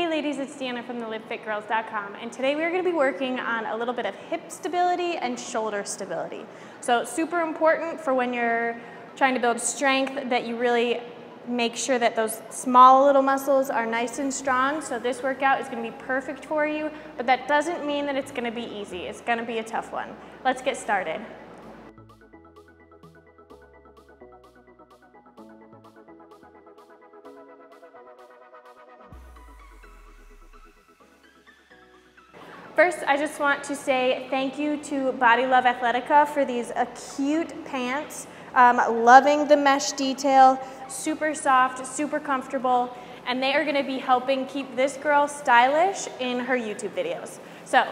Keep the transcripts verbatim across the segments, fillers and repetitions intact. Hey ladies, it's Deanna from the live fit girls dot com, and today we're going to be working on a little bit of hip stability and shoulder stability. So super important for when you're trying to build strength that you really make sure that those small little muscles are nice and strong. So this workout is going to be perfect for you, but that doesn't mean that it's going to be easy. It's going to be a tough one. Let's get started. First, I just want to say thank you to Body Love Athletica for these cute pants. Um, loving the mesh detail, super soft, super comfortable, and they are going to be helping keep this girl stylish in her YouTube videos. So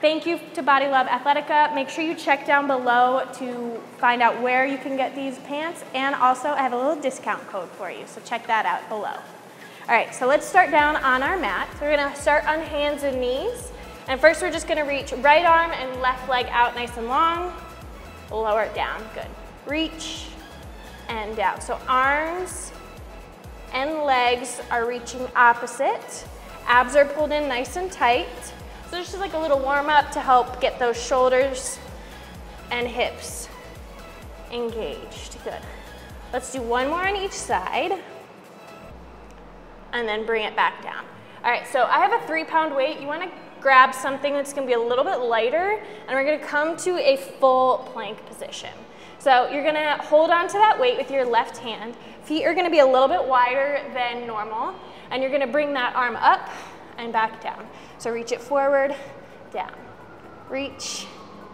thank you to Body Love Athletica. Make sure you check down below to find out where you can get these pants, and also I have a little discount code for you, so check that out below. All right, so let's start down on our mat. So we're going to start on hands and knees. And first we're just gonna reach right arm and left leg out nice and long. Lower it down, good. Reach and down. So arms and legs are reaching opposite. Abs are pulled in nice and tight. So this is like a little warm up to help get those shoulders and hips engaged, good. Let's do one more on each side and then bring it back down. All right, so I have a three pound weight. You wanna grab something that's going to be a little bit lighter, and we're going to come to a full plank position. So you're going to hold on to that weight with your left hand. Feet are going to be a little bit wider than normal, and you're going to bring that arm up and back down. So reach it forward, down, reach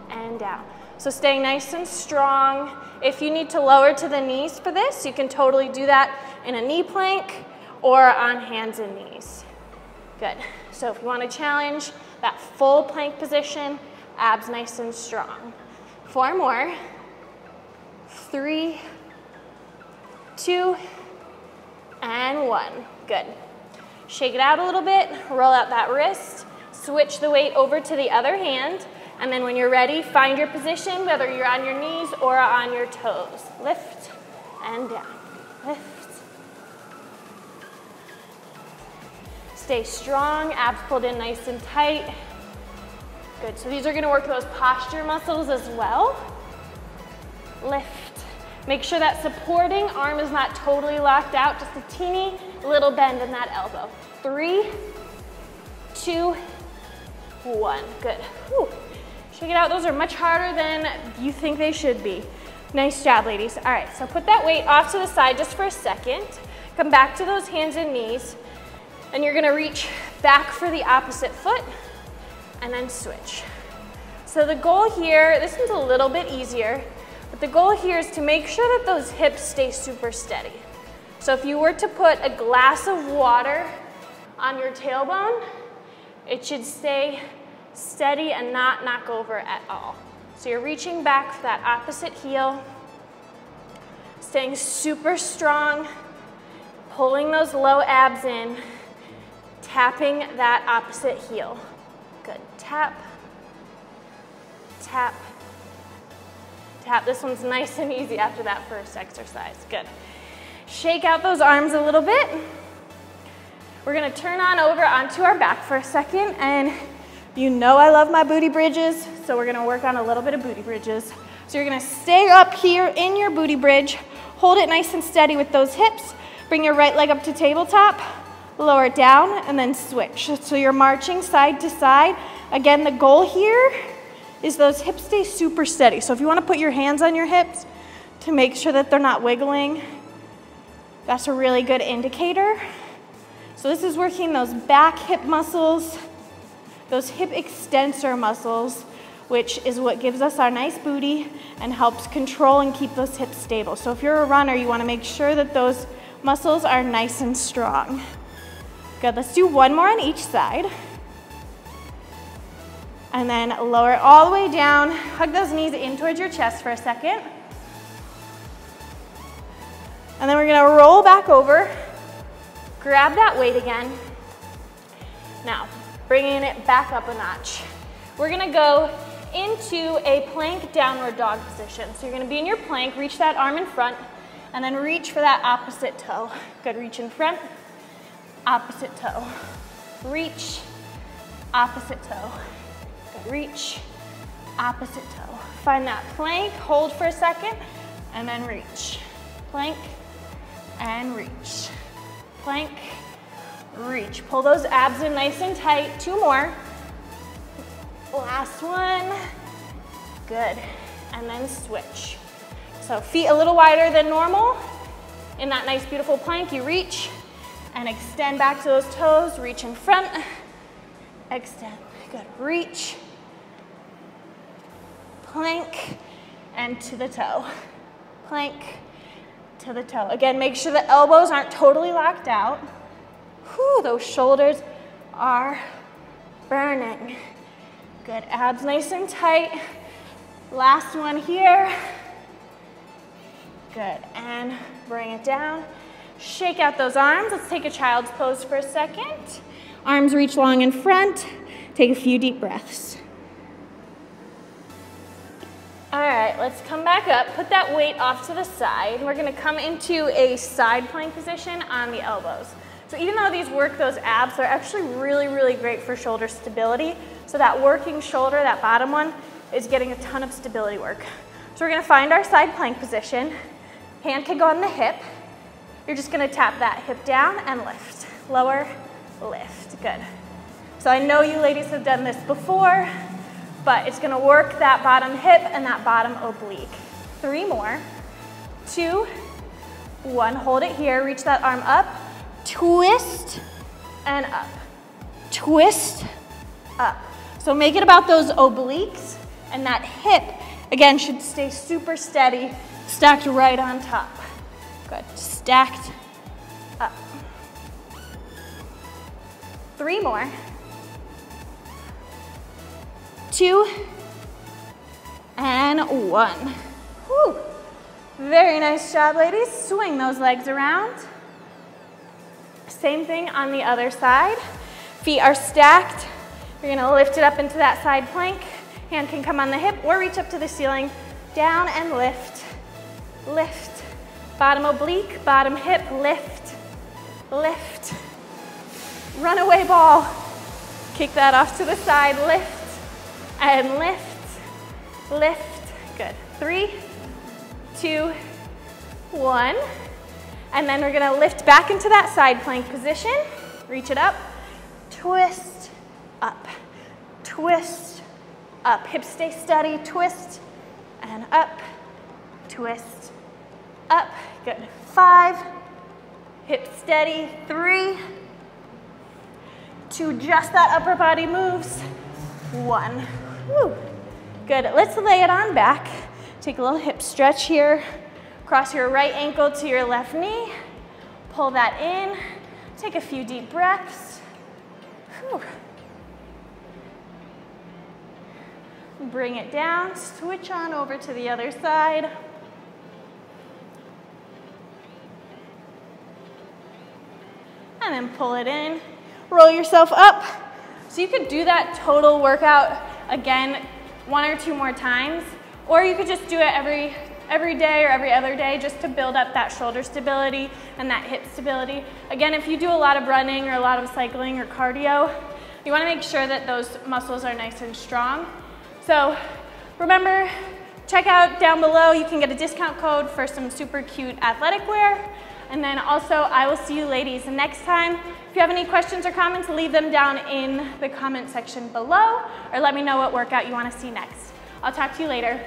and down. So staying nice and strong. If you need to lower to the knees for this, you can totally do that in a knee plank or on hands and knees. Good. So if you want to challenge that full plank position, abs nice and strong. Four more. Three, two, and one. Good. Shake it out a little bit, roll out that wrist, switch the weight over to the other hand, and then when you're ready, find your position, whether you're on your knees or on your toes. Lift and down. Lift. Stay strong, abs pulled in nice and tight. Good, so these are gonna work those posture muscles as well. Lift. Make sure that supporting arm is not totally locked out, just a teeny little bend in that elbow. Three, two, one. Good. Whew. Shake it out. Those are much harder than you think they should be. Nice job, ladies. All right, so put that weight off to the side just for a second. Come back to those hands and knees. And you're gonna reach back for the opposite foot and then switch. So the goal here, this one's a little bit easier, but the goal here is to make sure that those hips stay super steady. So if you were to put a glass of water on your tailbone, it should stay steady and not knock over at all. So you're reaching back for that opposite heel, staying super strong, pulling those low abs in, tapping that opposite heel. Good, tap, tap, tap. This one's nice and easy after that first exercise, good. Shake out those arms a little bit. We're gonna turn on over onto our back for a second, and you know I love my booty bridges, so we're gonna work on a little bit of booty bridges. So you're gonna stay up here in your booty bridge, hold it nice and steady with those hips, bring your right leg up to tabletop, lower it down, and then switch. So you're marching side to side. Again, the goal here is those hips stay super steady. So if you want to put your hands on your hips to make sure that they're not wiggling, that's a really good indicator. So this is working those back hip muscles, those hip extensor muscles, which is what gives us our nice booty and helps control and keep those hips stable. So if you're a runner, you want to make sure that those muscles are nice and strong. Good, let's do one more on each side. And then lower it all the way down. Hug those knees in towards your chest for a second. And then we're gonna roll back over, grab that weight again. Now, bringing it back up a notch. We're gonna go into a plank downward dog position. So you're gonna be in your plank, reach that arm in front, and then reach for that opposite toe. Good, reach in front. Opposite toe. reach, opposite toe, reach, opposite toe. Find that plank, hold for a second, and then reach. Plank, and reach. Plank, reach. Pull those abs in nice and tight. Two more. Last one. Good. And then switch. So feet a little wider than normal. In that nice, beautiful plank, you reach and extend back to those toes. Reach in front. Extend. Good. Reach. Plank. And to the toe. Plank. To the toe. Again, make sure the elbows aren't totally locked out. Whew, those shoulders are burning. Good, abs nice and tight. Last one here. Good, and bring it down. Shake out those arms. Let's take a child's pose for a second. Arms reach long in front. Take a few deep breaths. All right, let's come back up. Put that weight off to the side. We're gonna come into a side plank position on the elbows. So even though these work those abs, they're actually really, really great for shoulder stability. So that working shoulder, that bottom one, is getting a ton of stability work. So we're gonna find our side plank position. Hand can go on the hip. You're just gonna tap that hip down and lift. Lower, lift, good. So I know you ladies have done this before, but it's gonna work that bottom hip and that bottom oblique. Three more, two, one. Hold it here, reach that arm up. Twist and up, twist, up. So make it about those obliques, and that hip, again, should stay super steady, stacked right on top. Good, stacked up. Three more. Two, and one. Whew. Very nice job, ladies. Swing those legs around. Same thing on the other side. Feet are stacked. You're gonna lift it up into that side plank. Hand can come on the hip or reach up to the ceiling. Down and lift, lift. Bottom oblique, bottom hip, lift, lift. Runaway ball. Kick that off to the side, lift, and lift, lift. Good, three, two, one. And then we're gonna lift back into that side plank position. Reach it up, twist, up, twist, up. Hips stay steady, twist, and up, twist, up. Good, five, hips steady, three, two, just that upper body moves, one. Whew. Good, let's lay it on back. Take a little hip stretch here. Cross your right ankle to your left knee. Pull that in. Take a few deep breaths. Whew. Bring it down. Switch on over to the other side. And then pull it in. Roll yourself up. So you could do that total workout again one or two more times, or you could just do it every every day or every other day just to build up that shoulder stability and that hip stability. Again, if you do a lot of running or a lot of cycling or cardio, you wanna make sure that those muscles are nice and strong. So remember, check out down below. You can get a discount code for some super cute athletic wear. And then also, I will see you ladies next time. If you have any questions or comments, leave them down in the comment section below, or let me know what workout you wanna see next. I'll talk to you later.